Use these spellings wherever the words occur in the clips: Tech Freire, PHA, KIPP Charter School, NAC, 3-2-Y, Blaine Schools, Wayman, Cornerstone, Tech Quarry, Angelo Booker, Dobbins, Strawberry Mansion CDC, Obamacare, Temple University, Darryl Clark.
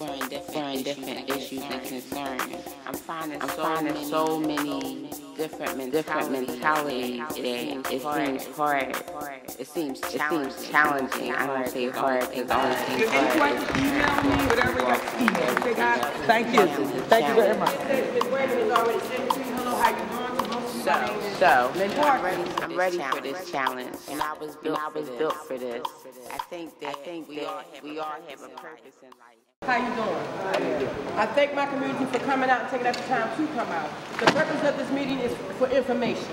learn different issues and concerns. I'm finding so many different mentalities that it seems hard. It seems challenging. I don't say hard because I only think hard. Email me, whatever you got. Thank you. Thank you very much. So I'm ready for this challenge, and I was built for this. I think that we all have a purpose in life. How you doing? I thank my community for coming out and taking out the time to come out. The purpose of this meeting is for information.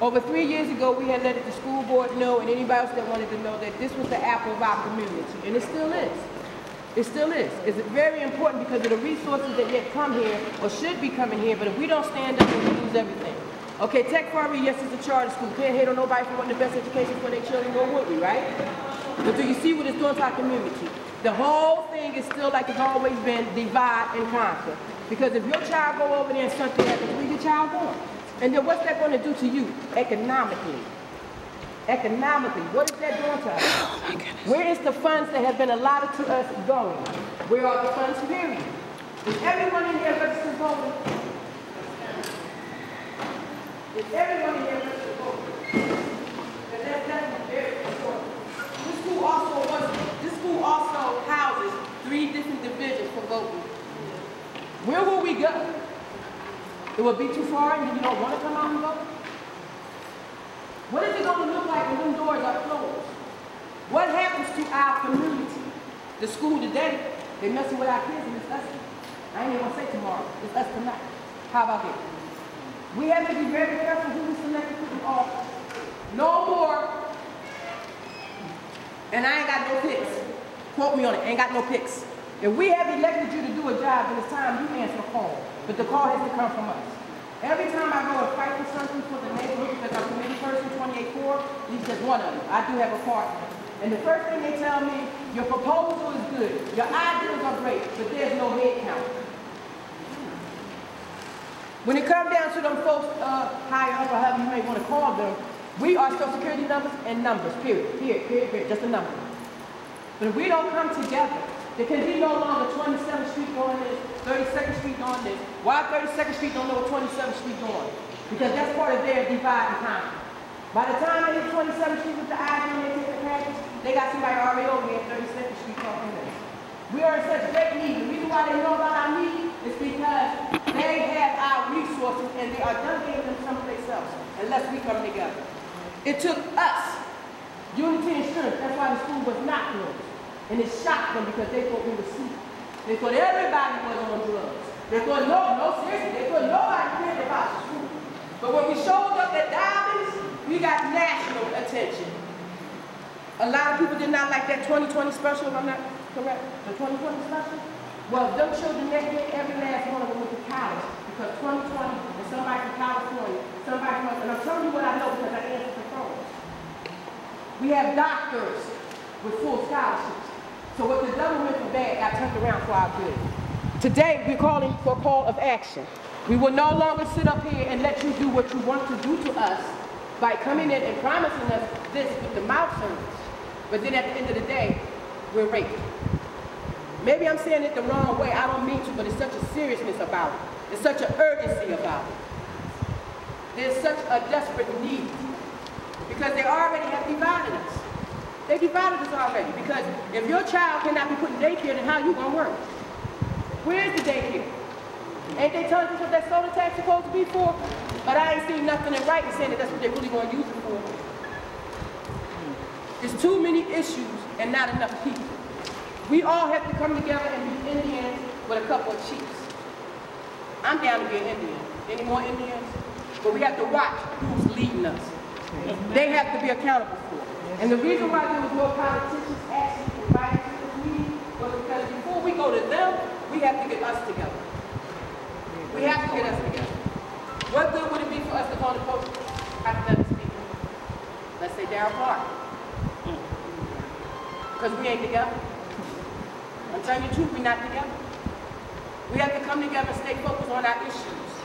Over 3 years ago, we had let the school board know and anybody else that wanted to know that this was the apple of our community, and it still is. It still is. It's very important because of the resources that have come here or should be coming here, but if we don't stand up, we lose everything. Okay, Tech Quarry, yes, it's a charter school. Can't hate on nobody for wanting the best education for their children, nor would we, right? But do you see what it's doing to our community? The whole thing is still like it's always been, divide and conquer. Because if your child go over there and something happens, where your child going? And then what's that going to do to you economically? Economically, what is that doing to us? Oh my goodness. Where is the funds that have been allotted to us going? Where are the funds, period? Is everyone in here registered voting? Is everyone in here registered voting? And that's very important. This school also houses 3 different divisions for voting. Where will we go? It will be too far and you don't want to come out and vote? What is it going to look like when them doors are closed? What happens to our community? The school today, they're messing with our kids and it's us. I ain't even going to say tomorrow, it's us tonight. How about that? We have to be very careful who we select to put in office. No more, and I ain't got no picks. Quote me on it, ain't got no picks. If we have elected you to do a job, then it's time you answer the call. But the call has to come from us. Every time I go and fight for something for the neighborhood, because I'm a committee person, 28-4, he's just one of them. I do have a partner. And the first thing they tell me, your proposal is good, your ideas are great, but there's no head count. When it comes down to them folks higher up or however you may want to call them, we are Social Security numbers and numbers, period, just a number. But if we don't come together, there can be no longer 27th Street going this, 32nd Street going this. Why 32nd Street don't know what 27th Street going? Because that's part of their divide and conquer. By the time they hit 27th Street with the ID and they take the package, they got somebody already over here at 32nd Street talking this. We are in such great need. The reason why they know about our need is because they have our resources and they are done giving them someplace else unless we come together. It took us unity and strength. That's why the school was not closed. And it shocked them because they thought we were sick. They thought everybody was on drugs. They thought seriously, they thought nobody cared about the school. But when we showed up at Dobbins, we got national attention. A lot of people did not like that 2020 special, if I'm not correct, the 2020 special. Well, them children that year, every last one of them went to college because 2020 and somebody from California, somebody from, and I'm telling you what I know because I answered the phone. We have doctors with full scholarships. So what the devil went for bad got turned around for our good. Today, we're calling for a call of action. We will no longer sit up here and let you do what you want to do to us by coming in and promising us this with the mouth service. But then at the end of the day, we're raped. Maybe I'm saying it the wrong way, I don't mean to, but it's such a seriousness about it. There's such an urgency about it. There's such a desperate need because they already have divided us. They divided us already because if your child cannot be put in daycare, then how you gonna work? Where is the daycare? Ain't they telling us what that solar tax is supposed to be for? But I ain't seen nothing in writing saying that that's what they're really gonna use it for. There's too many issues and not enough people. We all have to come together and be Indians with a couple of chiefs. I'm down to be an Indian. Any more Indians? But we have to watch who's leading us. They have to be accountable for it. And the reason why there was no politicians actually invited to this meeting was because before we go to them, we have to get us together. We have to get us together. What good would it be for us to go on the post? I can never speak. Let's say Darryl Clark. Because we ain't together. I'm telling you the truth, we're not together. We have to come together and stay focused on our issues.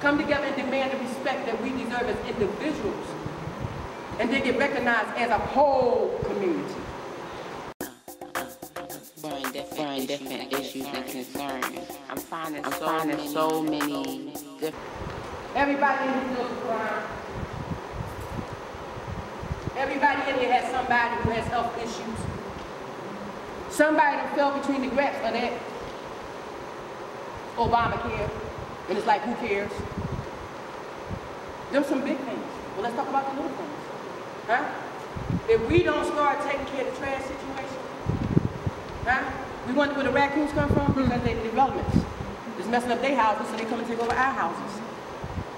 Come together and demand the respect that we deserve as individuals. And they get recognized as a whole community. different issues and concerns. I'm finding so many different. Everybody who deals with crime, everybody in here has somebody who has health issues. Somebody that fell between the gaps of that Obamacare, and it's like, who cares? There's some big things. Well, let's talk about the little things, huh? If we don't start taking care of the trash situation, huh? We wonder where the raccoons come from because they're developments. It's messing up their houses, so they come and take over our houses.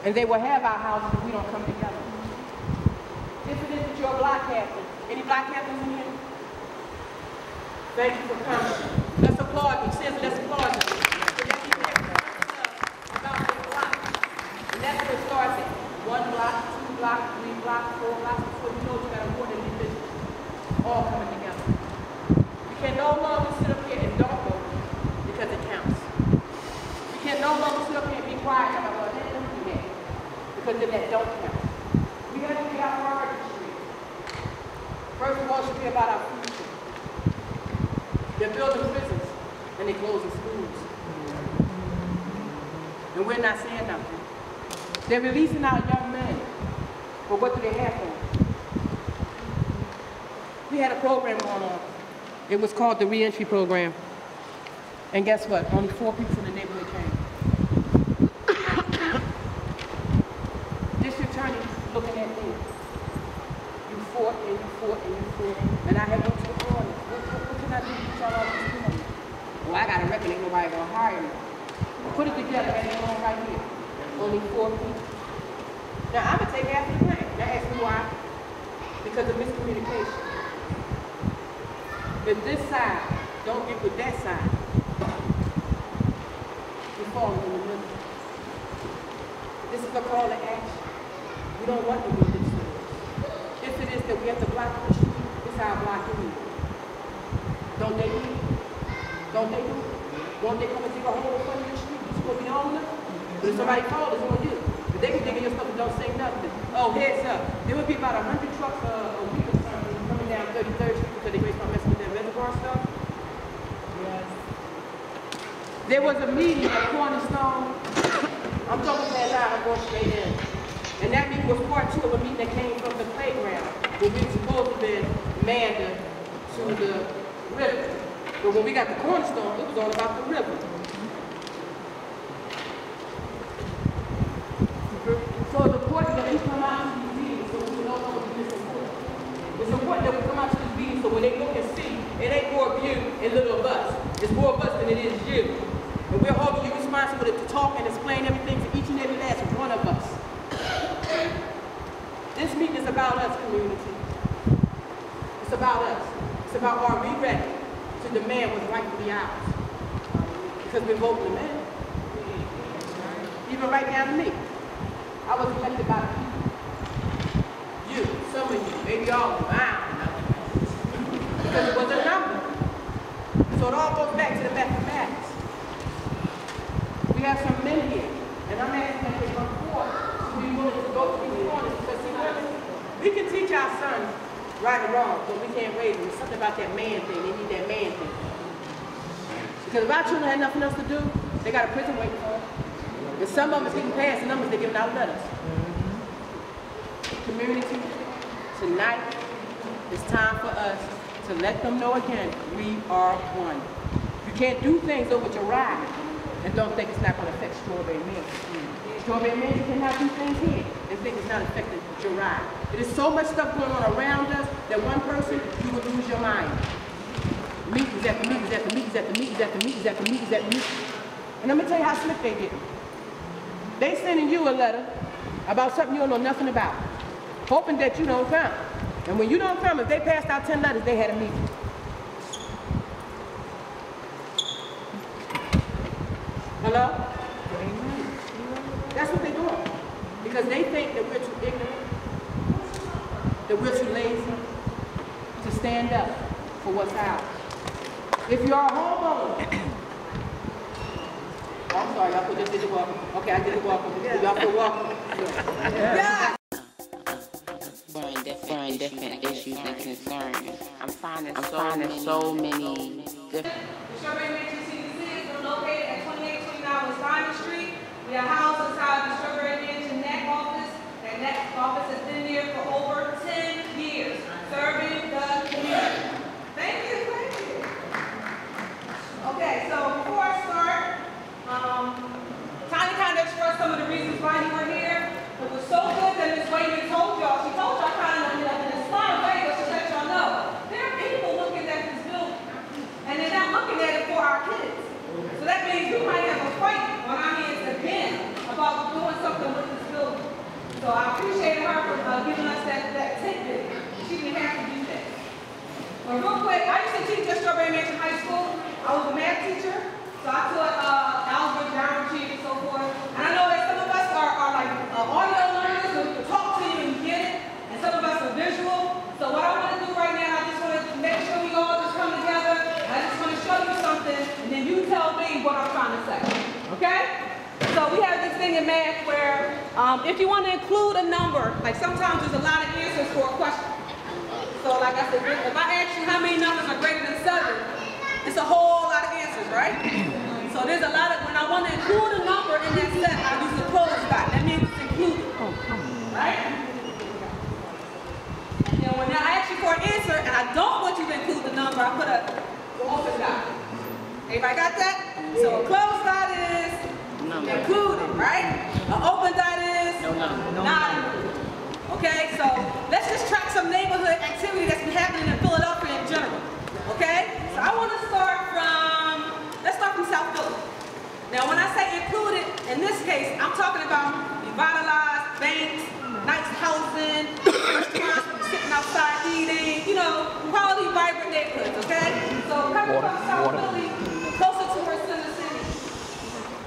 And they will have our houses if we don't come together. If it isn't your block captain, any block captains in here? Thank you for coming. Let's applaud you. Says let's applaud you. So that you can about their block. And that's where it starts at. One block, two blocks, three blocks, four blocks, before you know you got more than individuals all coming together. We can no longer sit up here and don't vote because it counts. We can no longer sit up here and be quiet about what they don't do that because then that don't count. We have to be our priority street. First of all, it should be about our future. They're building prisons and they're closing schools. And we're not saying nothing. They're releasing our young men, but what do they have for them? We had a program going on. It was called the Reentry Program. And guess what? Only 4 people in the neighborhood came. District attorney was looking at me. You fought and you fought and you fought. And I had no two on it. What can I do with y'all all these people? Well, I got a record, ain't nobody gonna hire me. Put it together and it's on right here. Only 4 people. Now I'm gonna take half the blame. Now ask me why? Because of miscommunication. If this side don't get with that side, we fall in the middle. This is a call to action. We don't want to do this. If it is that we have to block the street, it's our blocking it. Don't they do it? Don't they do it? Won't they come and take a whole front of the street? This is what we don't know. But if somebody called, it's on you. But they can think of your stuff and don't say nothing. Oh, heads up. There would be about 100 trucks a week or something coming down 33rd Street because they start messing with that reservoir stuff. Yes. There was a meeting at Cornerstone. I'm talking that loud, I'm going straight in. And that meeting was part 2 of a meeting that came from the playground, where we were supposed to be Amanda to the river. But when we got to Cornerstone, it was all about the river. So it's important that we come out to these meetings so we know what we support. It's important that we come out to these meetings so when they look and see, it ain't more of you and little of us. It's more of us than it is you. And we're all of you responsible to talk and explain everything to each and every last one of us. This meeting is about us, community. It's about us. It's about are we ready to demand what's rightfully ours? Because we're voting them in. Even right down to me. I was elected by the people. You, some of you, maybe all of you, I don't know. Because it was a number. So it all goes back to the mathematics. We have some men here, and I'm asking that they come forward to be willing to go to these corners because see what? We can teach our sons right or wrong, but we can't raise them. There's something about that man thing. They need that man thing. Because if our children had nothing else to do, they got a prison waiting for them. And some of us getting past the numbers they're giving out letters. Community, tonight, it's time for us to let them know again, we are one. You can't do things over your ride and don't think it's not going to affect Strawberry Mansion. Strawberry Mansion cannot do things here and think it's not affecting your ride. It is so much stuff going on around us that one person, you will lose your mind. Meetings after meetings after meetings after meetings after meetings after meetings after meetings. And I'm going to tell you how slick they get. They sending you a letter about something you don't know nothing about, hoping that you don't come. And when you don't come, if they passed out 10 letters, they had a meeting. Hello? That's what they're doing. Because they think that we're too ignorant, that we're too lazy to stand up for what's ours. If you're a homeowner, oh, I'm sorry, y'all just did it welcome. Okay, I did it welcome. Y'all feel welcome? Yeah. Different issues and concerns. I'm finding so many different. So I appreciate her for giving us that tidbit. She didn't have to do that. But real quick, I used to teach at Strawberry Mansion High School. I was a math teacher, so I taught algebra, geometry, and so forth. And I know that some of us are like audio learners who can talk to you and get it, and some of us are visual. So what I want to do right now, I just want to make sure we all just come together. I just want to show you something, and then you tell me what I'm trying to say. Okay? So we have this thing in math where if you want to include a number, like sometimes there's a lot of answers for a question. So like I said, if I ask you how many numbers are greater than 7, it's a whole lot of answers, right? So there's a lot of, when I want to include a number in that set, I use the closed dot. That means it's included, right? And then when I ask you for an answer and I don't want you to include the number, I put an open dot. Everybody got that? So a closed dot is included, right? An open dot is not included. Okay, so let's just track some neighborhood activity that's been happening in Philadelphia in general. Okay, so I want to start from, let's start from South Philly. Now, when I say included, in this case, I'm talking about revitalized banks, nice housing, restaurants, sitting outside eating, you know, quality, vibrant neighborhoods. Okay, so coming from South Philly, closer to her center city.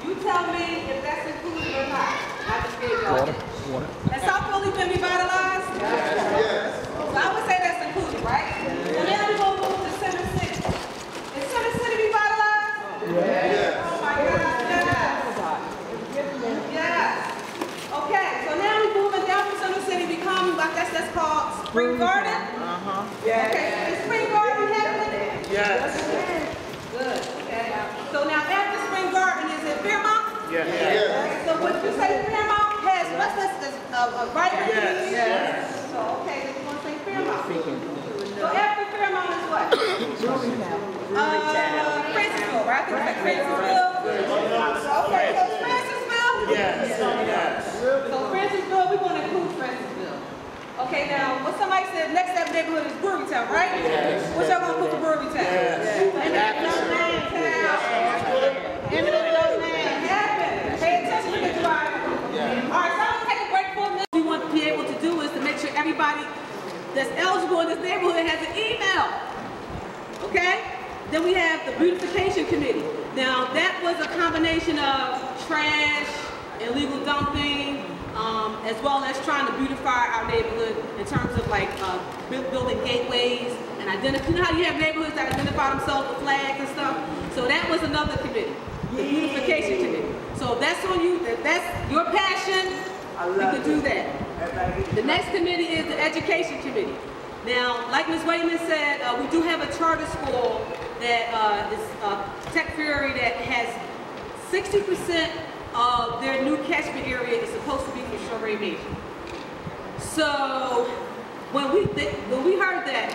You tell me if that's included or not. I just gave y'all that. Has South Philly been revitalized? Yes. So I would say that's included, right? Yes. And then we're going to move to Center City. Is Center City revitalized? Yes. Oh my God, yes. Yes. Okay, so now we're moving down from Center City. We come, I guess that's called Spring Garden. Yes. Okay, is Spring Garden happening? Yes. Good, okay. So now after Spring Garden, is it Fairmount? Yes. Yes. Okay, so would you say Fairmount has restlessness right here? Yes. Yes. So, okay, then you want to say Fairmount. So after Fairmount is what? Francisville, right? I think it's like Francisville. Okay, so Francisville? Yes. So Francisville, we want to include Francisville. Okay, now, what somebody said, next up neighborhood is Brewerytown, right? Yes. What y'all going to put to Brewerytown? Yes. Pay attention to the driver. All right, so I'm going to take a break for a minute. What we want to be able to do is to make sure everybody that's eligible in this neighborhood has an email, okay? Then we have the beautification committee. Now, that was a combination of trash, illegal dumping, as well as trying to beautify our neighborhood in terms of like building gateways and identify. You know how you have neighborhoods that identify themselves with flags and stuff? So that was another committee, the beautification committee. So that's on you, that's your passion, you can do that. The next committee is the education committee. Now, like Ms. Wayman said, we do have a charter school that is Tech Freire that has 60% of their new catchment area is supposed to be from Strawberry Mansion. So when we heard that,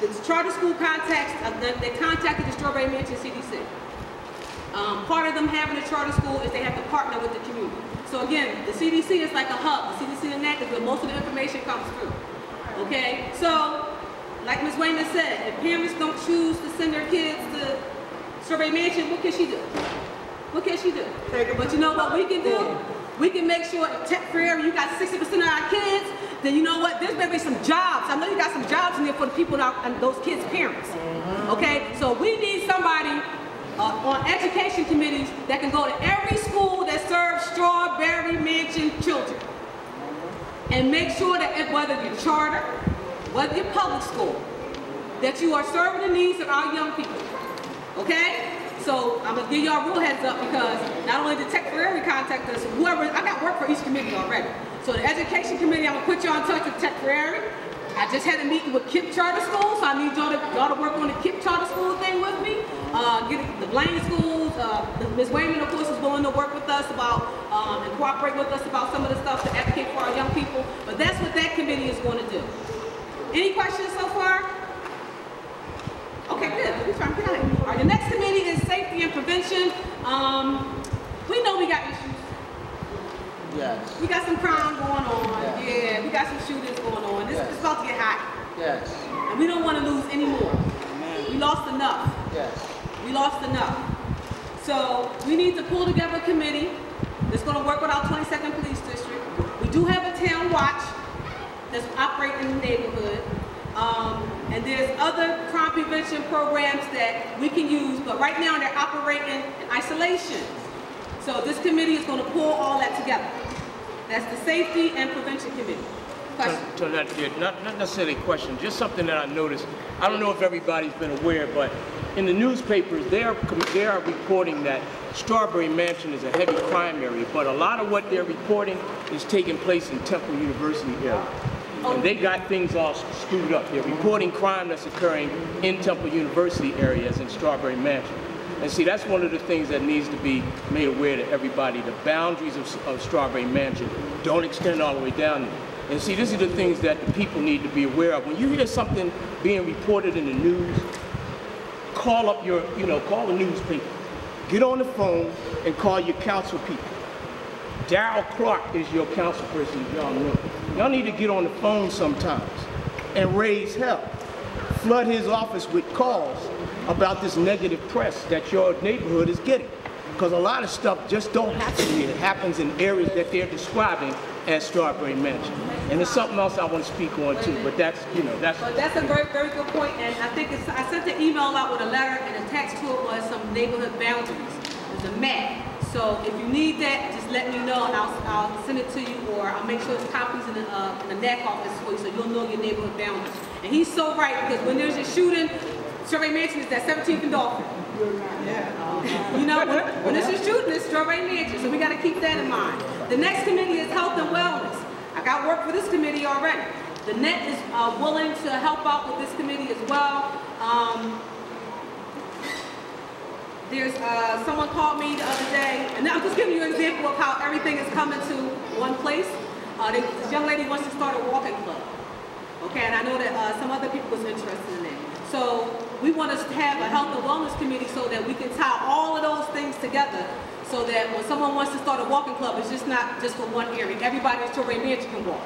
the charter school contacted the Strawberry Mansion CDC. Part of them having a charter school is they have to partner with the community. So again, the CDC is like a hub. The CDC and that is where most of the information comes through. Okay, so like Ms. Wayman said, if parents don't choose to send their kids to Strawberry Mansion, what can she do? What can she do? But you know what we can do? We can make sure if Tech Freire, you got 60% of our kids, then you know what? There's maybe some jobs. I know you got some jobs in there for the people and those kids' parents. Okay, so we need somebody on education committees that can go to every school that serves Strawberry Mansion children. And make sure that if, whether you're charter, whether you're public school, that you are serving the needs of our young people, okay? So I'm gonna give y'all real heads up because not only did Tech Freire contact us, whoever, I got work for each committee already. So the education committee, I'm gonna put y'all in touch with Tech Freire. I just had a meeting with KIPP Charter School, so I need y'all to work on the KIPP Charter School thing with me. Get the Blaine Schools, Ms. Wayman, of course, is willing to work with us about and cooperate with us about some of the stuff to advocate for our young people. But that's what that committee is going to do. Any questions so far? Okay, good. We're trying to get out of here. All right, the next committee is safety and prevention. We know we got issues. Yes. We got some crime going on. Yes. Yeah, we got some shootings going on. This is about to get hot. Yes. And we don't want to lose any more. Amen. We lost enough. Yes. We lost enough. So we need to pull together a committee that's going to work with our 22nd Police District. We do have a town watch that's operating in the neighborhood. And there's other crime prevention programs that we can use, but right now they're operating in isolation. So this committee is going to pull all that together. That's the Safety and Prevention Committee. Question? So that, yeah, not necessarily a question, just something that I noticed. I don't know if everybody's been aware, but in the newspapers, they are reporting that Strawberry Mansion is a heavy crime area, but a lot of what they're reporting is taking place in Temple University area. And they got things all screwed up. They're reporting crime that's occurring in Temple University areas in Strawberry Mansion. And see, that's one of the things that needs to be made aware to everybody. The boundaries of Strawberry Mansion don't extend all the way down there. And see, these are the things that the people need to be aware of. When you hear something being reported in the news, call up your, call the newspaper. Get on the phone and call your council people. Darryl Clark is your council person, y'all know. Y'all need to get on the phone sometimes and raise hell. Flood his office with calls about this negative press that your neighborhood is getting. Because a lot of stuff just don't happen here. It happens in areas that they're describing as Strawberry Mansion. And there's something else I want to speak on too, but that's, that's... Well, that's a very, very good point, and I think it's, I sent the email out with a letter and attached to it was some neighborhood boundaries. There's a map. So if you need that, just let me know, and I'll send it to you, or I'll make sure it's copies in the NAC office for you, so you'll know your neighborhood boundaries. And he's so right, because when there's a shooting, Strawberry Mansion is that 17th and Dolphin. Yeah. When there's a shooting, it's Strawberry Mansion, so we got to keep that in mind. The next committee is health and wellness. I got work for this committee already. The NET is willing to help out with this committee as well. There's someone called me the other day, and I'm just giving you an example of how everything is coming to one place. This young lady wants to start a walking club. Okay, and I know that some other people was interested in that. So we want us to have a health and wellness committee so that we can tie all of those things together, so that when someone wants to start a walking club, it's just not just for one area. Everybody in Torrey Mansion can walk.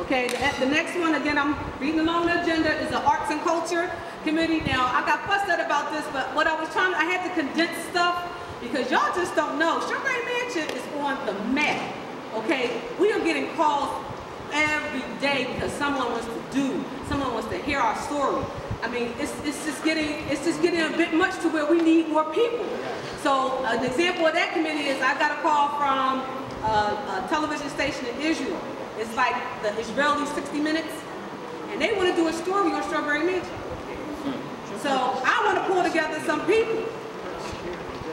Okay, the next one, again, I'm reading along the agenda, is the Arts and Culture Committee. Now, I got fussed out about this, but what I was trying to, I had to condense stuff because y'all just don't know. Strawberry Mansion is on the map, okay? We are getting calls every day because someone wants to hear our story. I mean, it's just getting a bit much to where we need more people. So an example of that committee is I got a call from a television station in Israel. It's like the Israeli 60 Minutes, and they want to do a story on Strawberry Mansion. So I want to pull together some people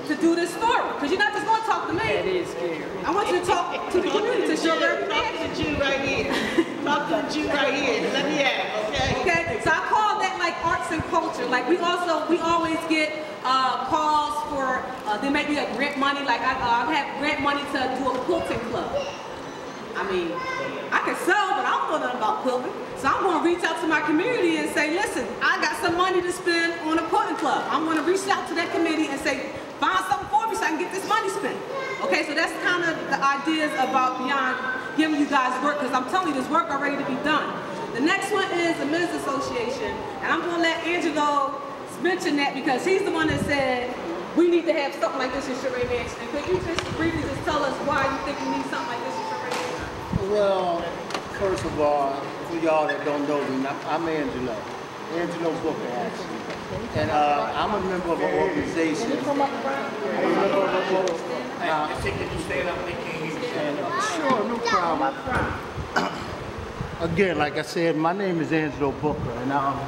to do this story, because you're not just going to talk to me. That is scary. I want you to talk to the community, to Strawberry Mansion. Talk to the Jew right here. Talk to the Jew right here. Let me ask, okay? Okay. So I call that like arts and culture. Like we always get calls for, there may be a grant money, like I have grant money to do a quilting club. I mean, I can sell, but I don't know nothing about quilting. So I'm going to reach out to my community and say, listen, I got some money to spend on a quilting club. I'm going to reach out to that committee and say, find something for me so I can get this money spent. Okay, so that's kind of the ideas about beyond giving you guys work, because I'm telling you, there's work already to be done. The next one is the Men's Association, and I'm going to let Angelo mention that because he's the one that said we need to have something like this in Strawberry Mansion. And could you just briefly just tell us why you think we need something like this in Strawberry Mansion? Well, first of all, for y'all that don't know me, I'm Angelo Booker, actually. And I'm a member of an organization. Sure, no problem. Again, like I said, my name is Angelo Booker, and I'm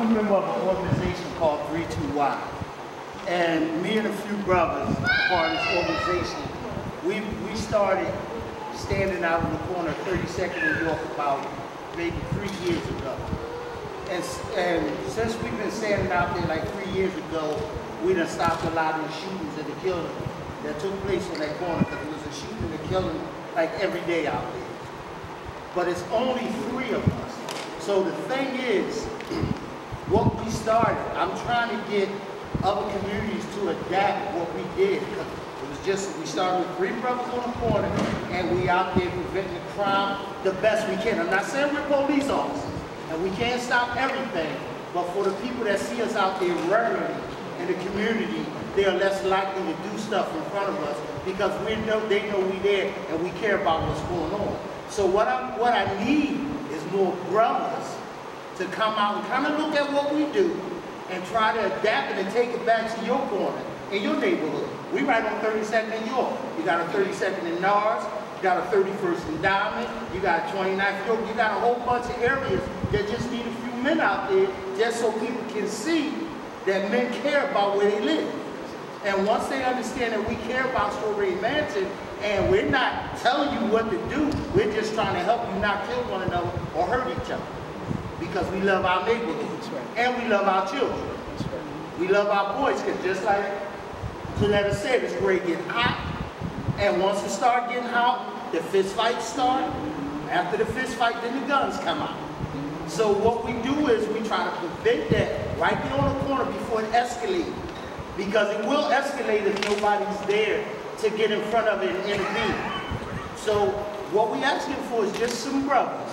a member of an organization called 3-2-Y. And me and a few brothers are part of this organization. We started standing out in the corner of 32nd and York about maybe 3 years ago. And since we've been standing out there like 3 years ago, we done stopped a lot of the shootings and the killing that took place on that corner, because it was a shooting and a killing like every day out there. But it's only three of us. So the thing is, what we started, I'm trying to get other communities to adapt what we did. It was just, we started with three brothers on the corner, and we out there preventing the crime the best we can. I'm not saying we're police officers, and we can't stop everything, but for the people that see us out there regularly in the community, they're less likely to do stuff in front of us because we know they know we're there and we care about what's going on. So what I need is more brothers to come out and kind of look at what we do and try to adapt it and take it back to your corner in your neighborhood. We right on 32nd in York. You got a 32nd in Norris. You got a 31st in Diamond. You got a 29th in York. You got a whole bunch of areas that just need a few men out there just so people can see that men care about where they live. And once they understand that we care about Strawberry Mansion, and we're not telling you what to do, we're just trying to help you not kill one another or hurt each other. Because we love our neighborhoods, and we love our children. We love our boys, because just like Coletta said, it's great getting hot, and once it starts getting hot, the fist fights start. After the fist fight, then the guns come out. So what we do is we try to prevent that right there on the corner before it escalates. Because it will escalate if nobody's there to get in front of it and intervene. So what we're asking for is just some brothers.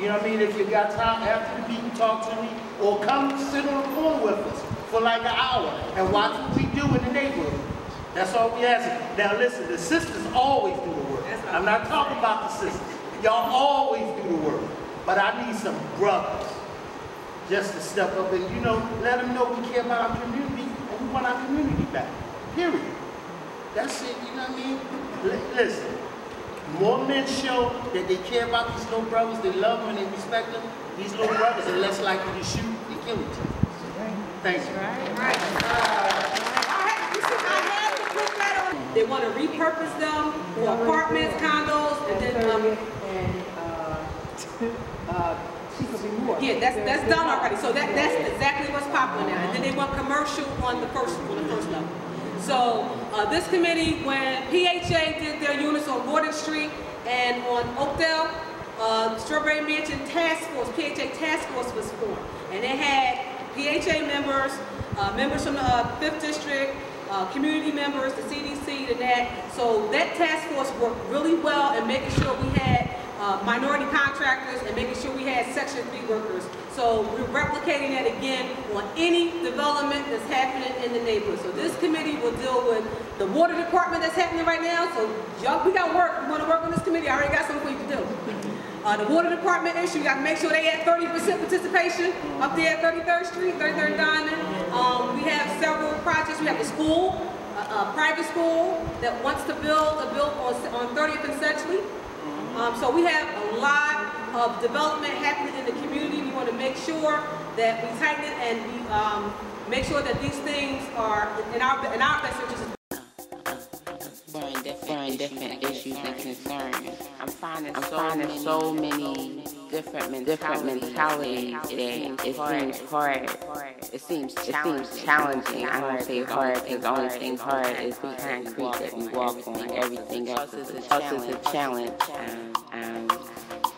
You know what I mean? If you got time after the meeting, talk to me, or come sit on the corner with us for like an hour and watch what we do in the neighborhood. That's all we asking. Now listen, the sisters always do the work. I'm not talking about the sisters. Y'all always do the work. But I need some brothers just to step up and, you know, let them know we care about our community and we want our community back. Period. That's it, you know what I mean? Listen. More men show that they care about these little brothers, they love them and they respect them, these little brothers are less likely to shoot and kill each other. Thank you. Right. They want to repurpose them for apartments, condos, and then yeah, that's done already. So that's exactly what's popular now. And then they want commercial on the first level. So this committee, when PHA did their units on Gordon Street and on Oakdale, Strawberry Mansion Task Force, PHA Task Force was formed. And it had PHA members, members from the 5th District, community members, the CDC, and that. So that task force worked really well in making sure we had minority contractors and making sure we had Section 3 workers. So we're replicating that again on any development that's happening in the neighborhood. So this committee will deal with the water department that's happening right now. So y'all, we got work. We want to work on this committee. I already got something for you to do. The water department issue, you got to make sure they at 30% participation up there at 33rd Street, 33rd Diamond. We have several projects. We have the school, a private school that wants to build a build on 30th and Sedgley. So we have a lot of development happening in the community. We want to make sure that we tighten it and we make sure that these things are in our best interest. Exploring different issues and concerns. I'm finding so many different mentalities that it seems challenging. I don't say hard because the only thing hard is the concrete that we walk on. Everything else is a challenge.